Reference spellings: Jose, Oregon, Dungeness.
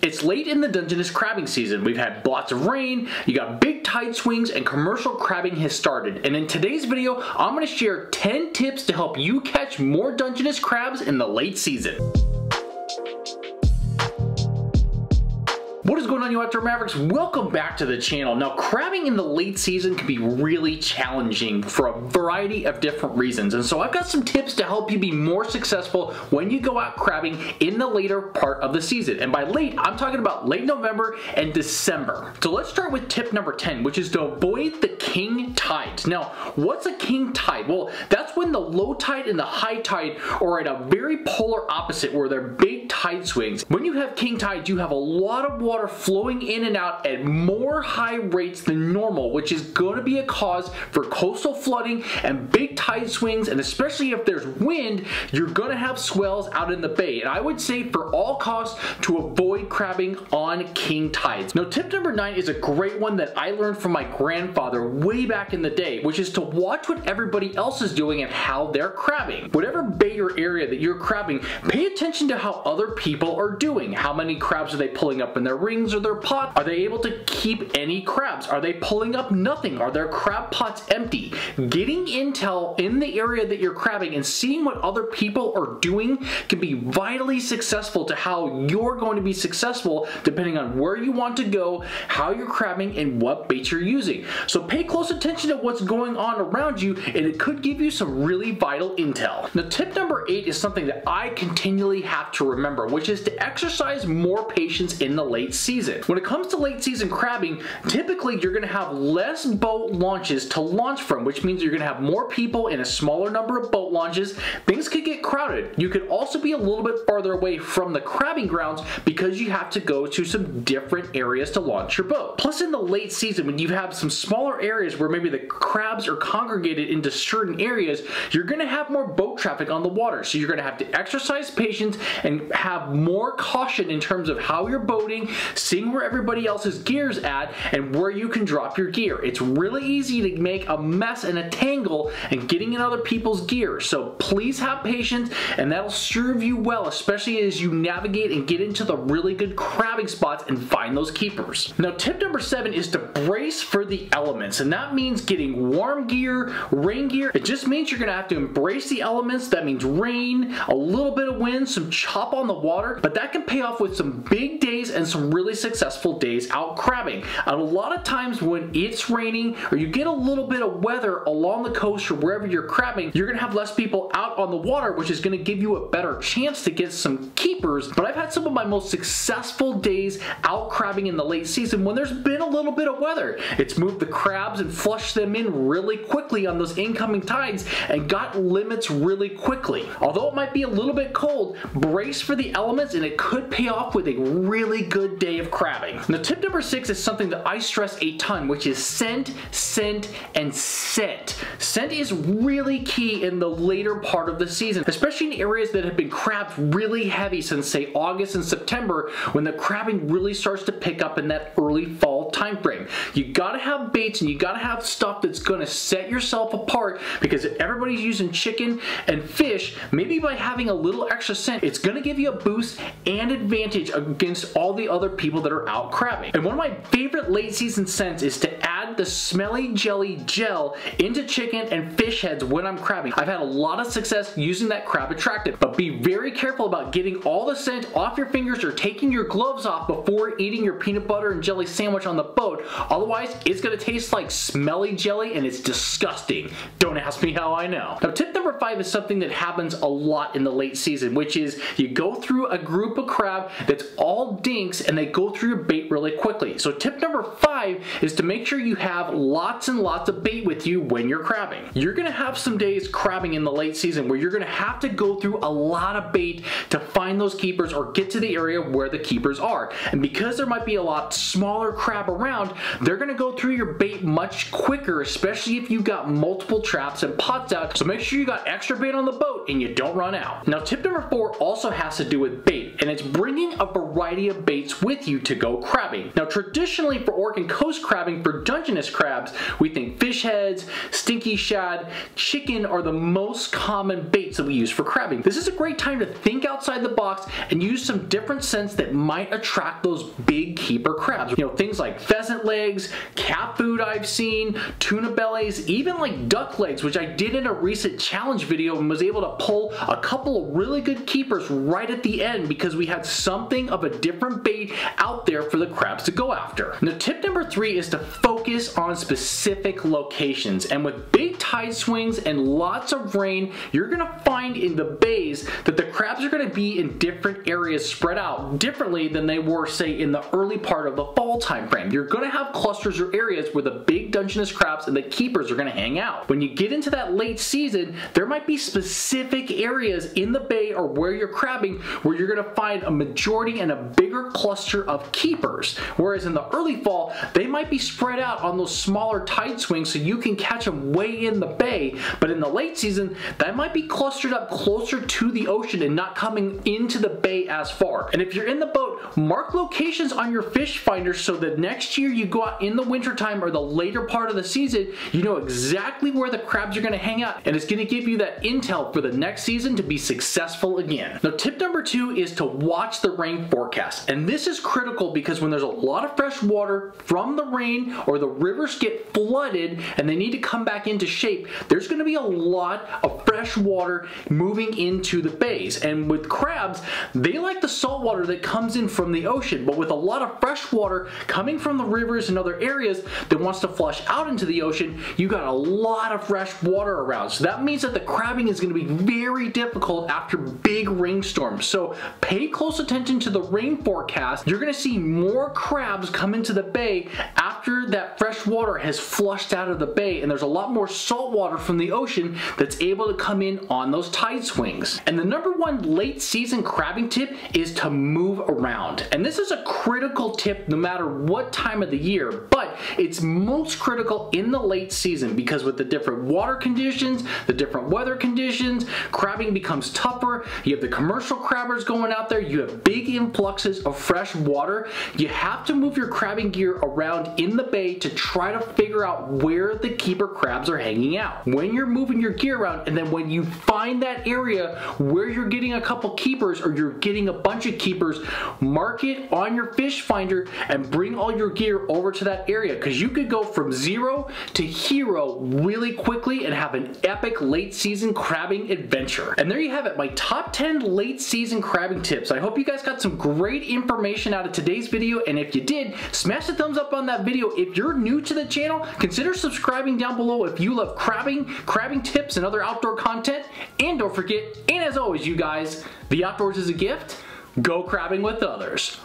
It's late in the Dungeness crabbing season. We've had lots of rain, you got big tide swings, and commercial crabbing has started. And in today's video, I'm going to share 10 tips to help you catch more Dungeness crabs in the late season. What is going on, you outdoor mavericks? Welcome back to the channel. Now, crabbing in the late season can be really challenging for a variety of different reasons, and so I've got some tips to help you be more successful when you go out crabbing in the later part of the season. And by late, I'm talking about late November and December. So let's start with tip number 10, which is to avoid the king tides. Now, what's a king tide? Well, that's when the low tide and the high tide are at a very polar opposite, where they're big tide swings. When you have king tides, you have a lot of water flowing in and out at more high rates than normal, which is going to be a cause for coastal flooding and big tide swings. And especially if there's wind, you're going to have swells out in the bay. And I would say for all costs to avoid crabbing on king tides. Now, tip number 9 is a great one that I learned from my grandfather way back in the day, which is to watch what everybody else is doing and how they're crabbing. Whatever bay or area that you're crabbing, pay attention to how other people are doing. How many crabs are they pulling up in their rings or their pot? Are they able to keep any crabs? Are they pulling up nothing? Are their crab pots empty? Getting intel in the area that you're crabbing and seeing what other people are doing can be vitally successful to how you're going to be successful, depending on where you want to go, how you're crabbing, and what baits you're using. So pay close attention to what's going on around you, and it could give you some really vital intel. Now, tip number 8 is something that I continually have to remember, which is to exercise more patience in the late season. When it comes to late season crabbing, typically you're going to have less boat launches to launch from, which means you're going to have more people in a smaller number of boat launches. Things could get crowded. You could also be a little bit farther away from the crabbing grounds because you have to go to some different areas to launch your boat. Plus, in the late season, when you have some smaller areas where maybe the crabs are congregated into certain areas, you're going to have more boat traffic on the water. So you're going to have to exercise patience and have more caution in terms of how you're boating, seeing where everybody else's gear's at and where you can drop your gear. It's really easy to make a mess and a tangle and getting in other people's gear. So please have patience, and that'll serve you well, especially as you navigate and get into the really good crabbing spots and find those keepers. Now, tip number 7 is to brace for the elements, and that means getting warm gear, rain gear. It just means you're gonna have to embrace the elements. That means rain, a little bit of wind, some chop on the water, but that can pay off with some big days and some really successful days out crabbing. And a lot of times when it's raining or you get a little bit of weather along the coast or wherever you're crabbing, you're gonna have less people out on the water, which is gonna give you a better chance to get some keepers. But I've had some of my most successful days out crabbing in the late season when there's been a little bit of weather. It's moved the crabs and flushed them in really quickly on those incoming tides and got limits really quickly. Although it might be a little bit cold, brace for the elements, and it could pay off with a really good day of crabbing. Now, tip number 6 is something that I stress a ton, which is scent, scent, and scent. Scent is really key in the later part of the season, especially in areas that have been crabbed really heavy since, say, August and September, when the crabbing really starts to pick up in that early fall time frame. You gotta have baits and you gotta have stuff that's gonna set yourself apart, because if everybody's using chicken and fish, maybe by having a little extra scent, it's gonna give you a boost and advantage against all the other people that are out crabbing. And one of my favorite late season scents is to add the smelly jelly gel into chicken and fish heads when I'm crabbing. I've had a lot of success using that crab attractant, but be very careful about getting all the scent off your fingers or taking your gloves off before eating your peanut butter and jelly sandwich on the boat. Otherwise, it's gonna taste like smelly jelly and it's disgusting. Don't ask me how I know. Now, tip number 5 is something that happens a lot in the late season, which is you go through a group of crab that's all dinks and they go through your bait really quickly. So tip number 5 is to make sure you have lots and lots of bait with you when you're crabbing. You're gonna have some days crabbing in the late season where you're gonna have to go through a lot of bait to find those keepers or get to the area where the keepers are. And because there might be a lot smaller crab around, they're gonna go through your bait much quicker, especially if you've got multiple traps and pots out. So make sure you got extra bait on the boat and you don't run out. Now, tip number 4 also has to do with bait, and it's bringing a variety of baits with you to go crabbing. Now, traditionally for Oregon coast crabbing for Dungeness crabs, we think fish heads, stinky shad, chicken are the most common baits that we use for crabbing. This is a great time to think outside the box and use some different scents that might attract those big keeper crabs. You know, things like pheasant legs, cat food I've seen, tuna bellies, even like duck legs, which I did in a recent challenge video and was able to pull a couple of really good keepers right at the end because we had something of a different bait out there for the crabs to go after. Now, tip number 3 is to focus on specific locations, and with big tide swings and lots of rain, you're gonna find in the bays that the crabs are gonna be in different areas spread out differently than they were, say, in the early part of the fall time frame. You're gonna have clusters or areas where the big Dungeness crabs and the keepers are gonna hang out. When you get into that late season, there might be specific areas in the bay or where you're crabbing where you're gonna find a majority and a bigger cluster of keepers, whereas in the early fall, they might be spread out on those smaller tide swings so you can catch them way in the bay, but in the late season, that might be clustered up closer to the ocean and not coming into the bay as far. And if you're in the boat, mark locations on your fish finder so that next year you go out in the wintertime or the later part of the season, you know exactly where the crabs are gonna hang out, and it's gonna give you that intel for the next season to be successful again. Now, tip number 2 is to watch the rain forecast, and this is critical because when there's a lot of fresh water from the rain or the rivers get flooded and they need to come back into shape, there's gonna be a lot of fresh water moving into the bays. And with crabs, they like the salt water that comes in from the ocean, but with a lot of fresh water coming from the rivers and other areas that wants to flush out into the ocean, you got a lot of fresh water around. So that means that the crabbing is gonna be very difficult after big rainstorms. So pay close attention to the rain forecast. You're gonna see more crabs come into the bay after that fresh water has flushed out of the bay, and there's a lot more salt water from the ocean that's able to come in on those tide swings. And the number 1 late season crabbing tip is to move around. And this is a critical tip no matter what time of the year, but it's most critical in the late season because with the different water conditions, the different weather conditions, crabbing becomes tougher. You have the commercial crabbers going out there, you have big influxes of fresh water. You have to move your crabbing gear around in the bay to try to figure out where the keeper crabs are hanging out. When you're moving your gear around, and then when you find that area where you're getting a couple keepers or you're getting a bunch of keepers, mark it on your fish finder and bring all your gear over to that area, because you could go from 0 to hero really quickly and have an epic late season crabbing adventure. And there you have it, my top 10 late season crabbing tips. I hope you guys got some great information out of today's video, and if you did, smash the thumbs up on that video. If you're new to the channel, consider subscribing down below if you love crabbing, crabbing tips, and other outdoor content. And don't forget, and as always you guys, the outdoors is a gift. Go crabbing with others.